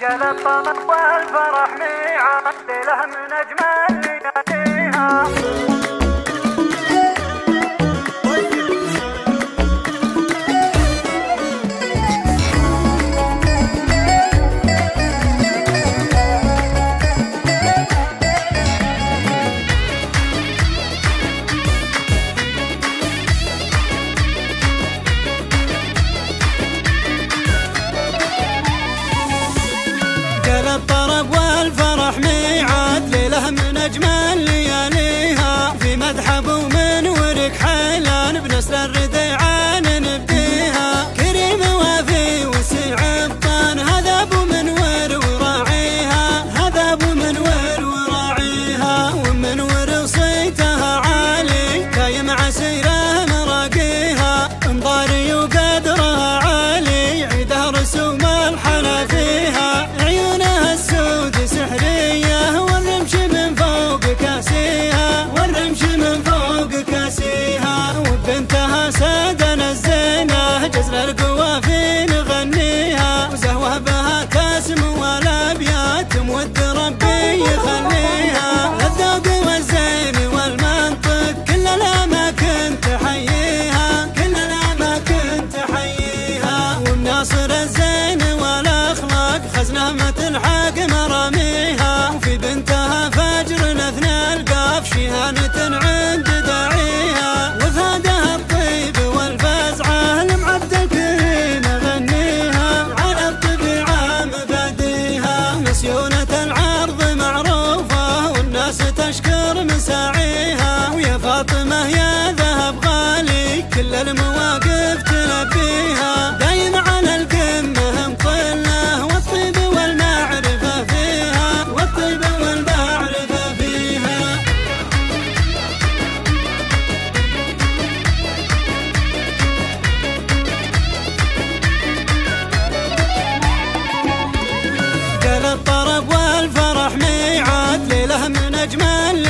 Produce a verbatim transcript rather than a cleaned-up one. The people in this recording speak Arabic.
جلب طمأن والفرح نعم ليله من اجمل لياليها. الطرب والفرح ميعاد ليله من اجمل لياليها، في مذحب ومن ورق حيلان بنسل الرديعان نبديها. كريم وافي وسيع الطن هذا ابو منور وراعيها، هذا ابو منور وراعيها، ومنور وصيتها عالي كايم عسيره مراقيها. انظاري وقدرها عالي عيدها رسوم الحلا فيها، وبنتها سادنا الزينة جزل القوافي نغنيها. وزهوه بها كاسم والابيات مود ربي يخليها، الذوق والزين والمنطق كل الاماكن تحييها، كل الاماكن تحييها. ومناصر الزين والاخلاق خزنه ما تلحق مراميها، وفي بنتها فجر اثنى القاف شهانة عند داعيها. تشكر مساعيها ويا فاطمة يا ذهب غالي كل المواقف تلبيها. دايم على القمة مطلة والطيب والمعرفة فيها، والطيب والمعرفة فيها. جل الطرب والفرح ميعاد ليله من أجمل